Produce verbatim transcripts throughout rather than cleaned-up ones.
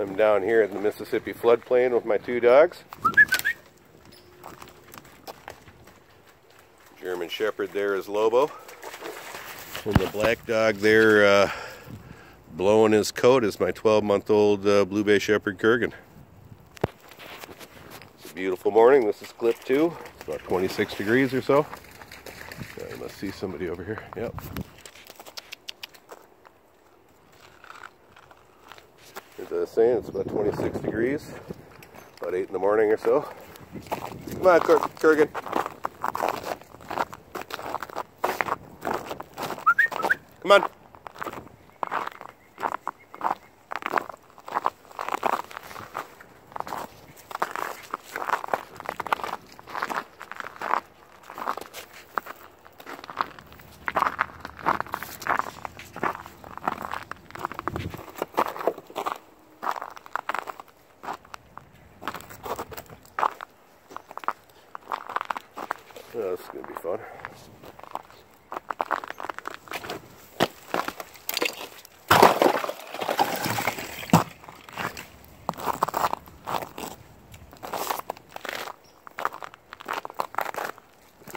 I'm down here in the Mississippi floodplain with my two dogs. German Shepherd there is Lobo. And the black dog there uh, blowing his coat is my twelve month old uh, Blue Bay Shepherd Kurgan. It's a beautiful morning. This is clip two. It's about twenty-six degrees or so. I must see somebody over here. Yep. As I was saying, it's about twenty-six degrees, about eight in the morning or so. Come on, Kur Kurgan. Come on. Oh, this is going to be fun.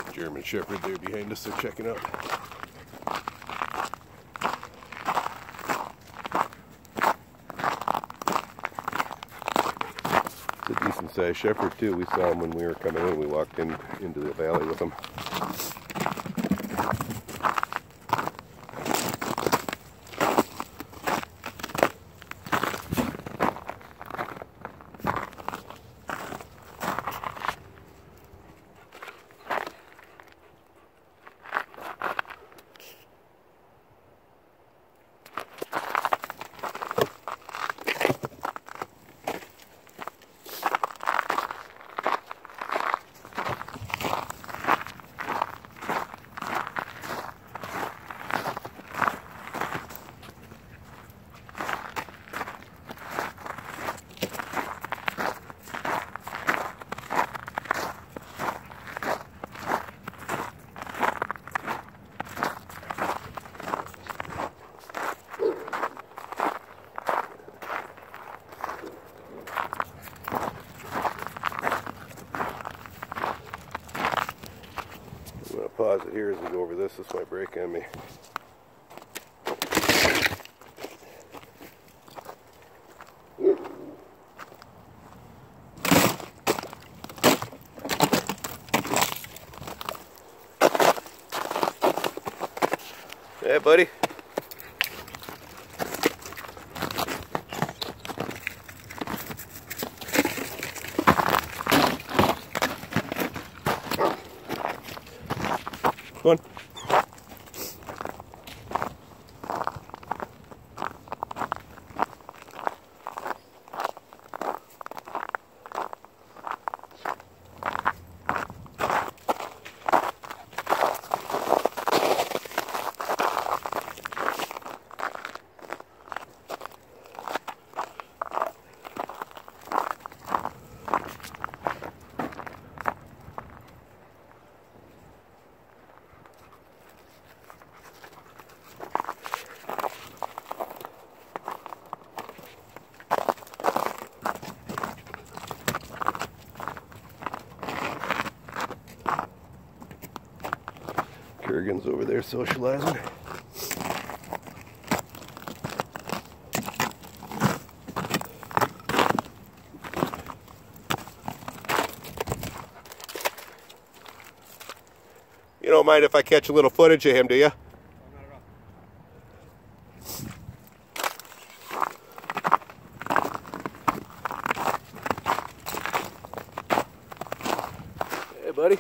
The German Shepherd there behind us, they're checking out. It's a decent sized shepherd too. We saw him when we were coming in. We walked in into the valley with him. Pause it here as we go over this. This might break on me. Hey, buddy. Come on. Kurgan's over there socializing. You don't mind if I catch a little footage of him, do you? Hey, buddy.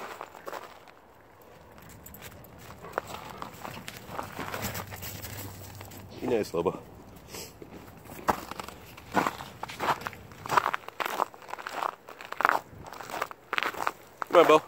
Be nice, Lobo. Come on, Bo.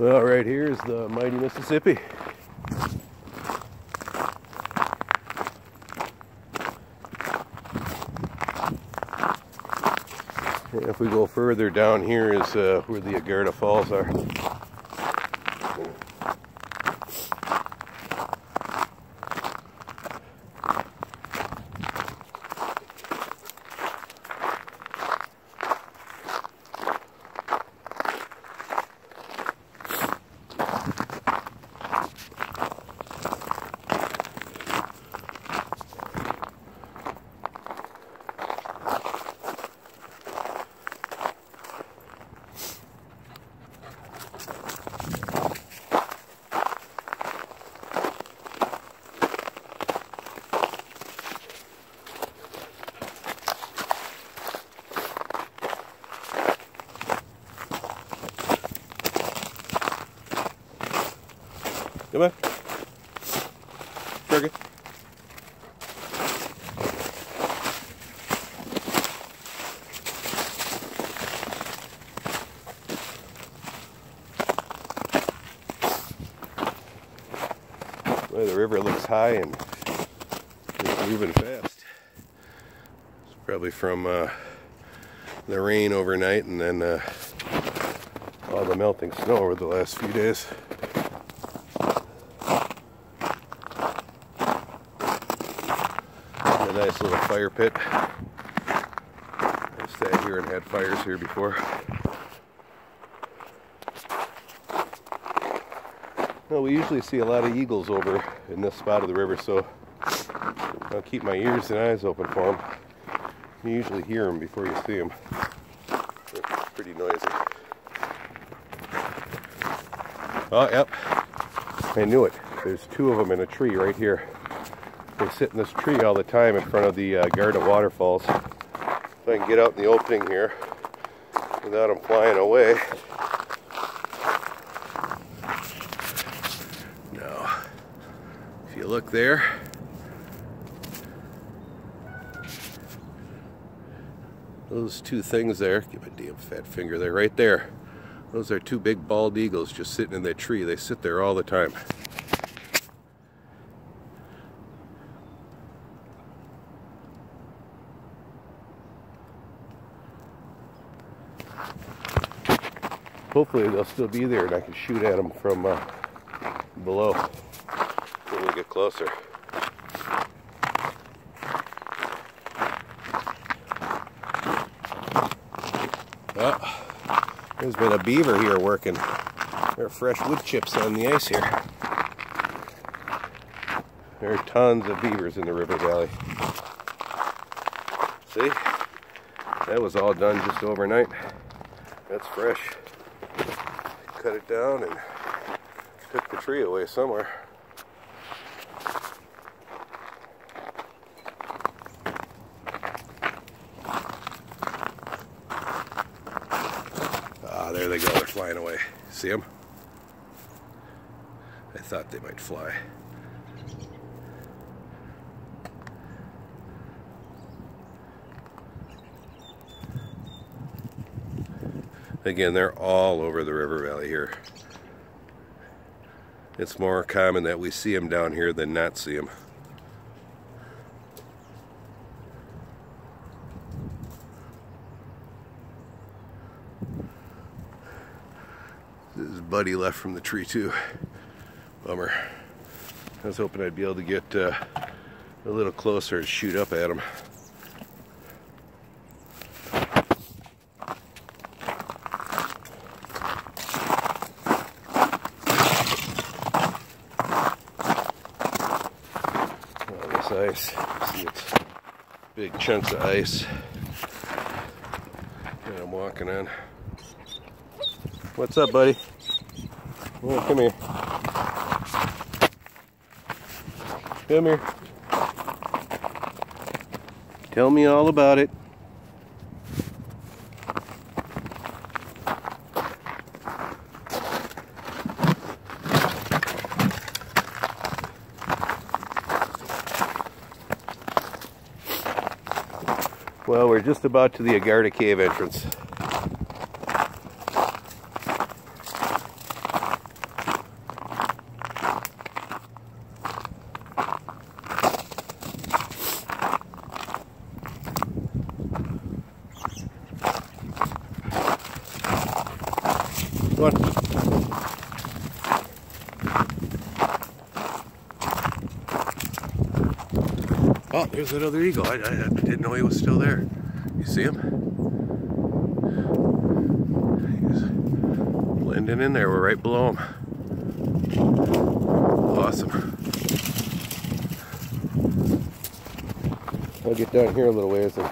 Well, right here is the mighty Mississippi. And if we go further down, here is uh, where the Agartha Falls are. Come on. Kurgan. Well, the river looks high and it's moving fast. It's probably from uh, the rain overnight and then uh, all the melting snow over the last few days. A nice little fire pit. I've sat here and had fires here before. Well, we usually see a lot of eagles over in this spot of the river, so I'll keep my ears and eyes open for them. You usually hear them before you see them. They're pretty noisy. Oh, yep. I knew it. There's two of them in a tree right here. They sit in this tree all the time in front of the uh, Garden waterfalls. If I can get out in the opening here without them flying away. Now, if you look there, those two things there, give a damn fat finger there, right there. Those are two big bald eagles just sitting in that tree. They sit there all the time. Hopefully they'll still be there and I can shoot at them from uh, below when we get closer. Oh, there's been a beaver here working. There are fresh wood chips on the ice here. There are tons of beavers in the river valley. See? That was all done just overnight. That's fresh. Cut it down and took the tree away somewhere. Ah, there they go. They're flying away. See them? I thought they might fly. Again, they're all over the river valley here. It's more common that we see them down here than not see them. This is Buddy left from the tree too. Bummer. I was hoping I'd be able to get uh, a little closer and shoot up at him. Ice. See, it's big chunks of ice that I'm walking on. What's up, buddy? Oh, come here. Come here. Tell me all about it. Well, we're just about to the Agartha Cave entrance. What? Oh, here's that other eagle. I, I didn't know he was still there. You see him? He's blending in there. We're right below him. Awesome. I'll get down here a little ways and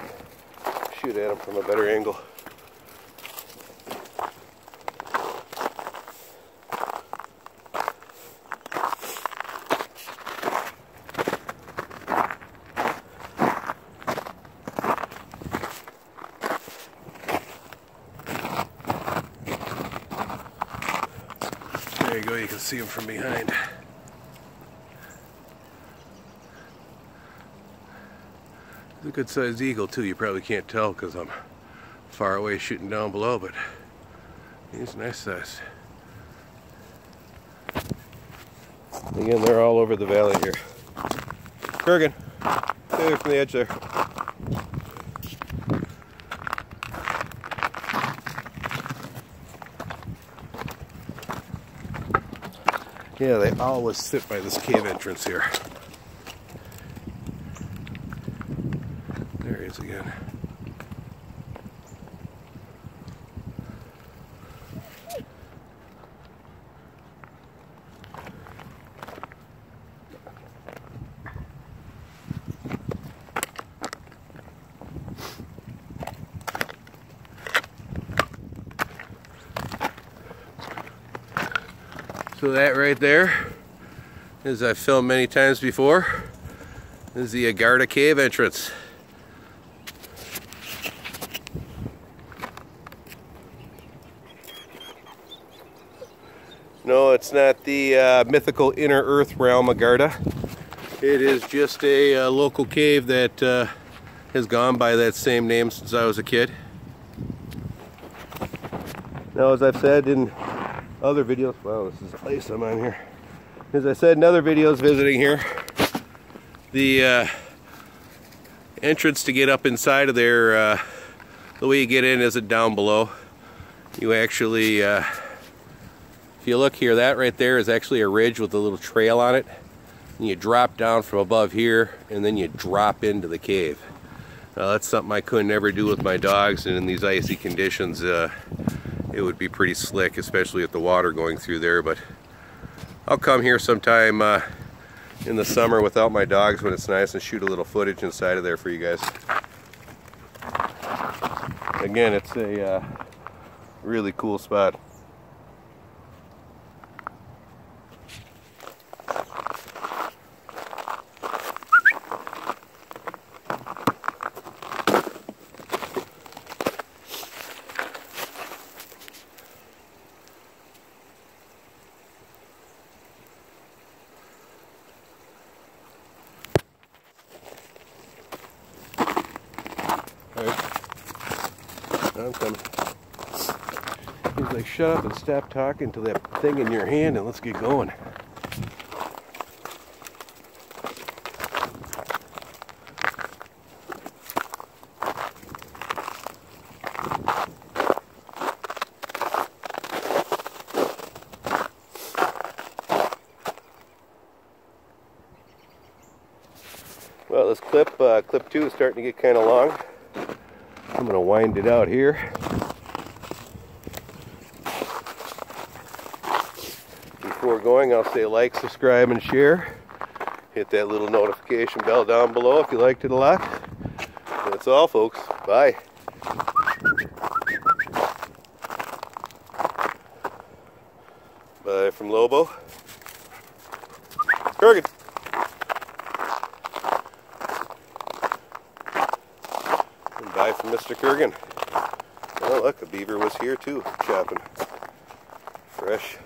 shoot at him from a better angle. There you go, you can see him from behind. It's a good sized eagle too. You probably can't tell because I'm far away shooting down below, but he's nice size. Again, they're all over the valley here. Kurgan, stay away from the edge there. Yeah, they always sit by this cave entrance here. Again. So that right there, as I've filmed many times before, is the Agartha Cave entrance. No, it's not the uh, mythical inner earth realm Agartha. It is just a uh, local cave that uh, has gone by that same name since I was a kid. Now, as I've said in other videos, wow, this is the ice I'm on here. As I said in other videos visiting here, the uh, entrance to get up inside of there, uh, the way you get in isn't down below. You actually... Uh, If you look here, that right there is actually a ridge with a little trail on it, and you drop down from above here and then you drop into the cave. Now, that's something I could never do with my dogs, and in these icy conditions uh, it would be pretty slick, especially with the water going through there. But I'll come here sometime uh, in the summer without my dogs when it's nice and shoot a little footage inside of there for you guys. Again, it's a uh, really cool spot. I'm coming. He's like, shut up and stop talking to that thing in your hand and let's get going. Well, this clip, uh, clip two is starting to get kind of long. I'm going to wind it out here. Before going, I'll say like, subscribe, and share. Hit that little notification bell down below if you liked it a lot. That's all, folks. Bye. Bye from Lobo. Kurgan. Bye from Mister Kurgan. Oh, look, a beaver was here too, chopping. Fresh.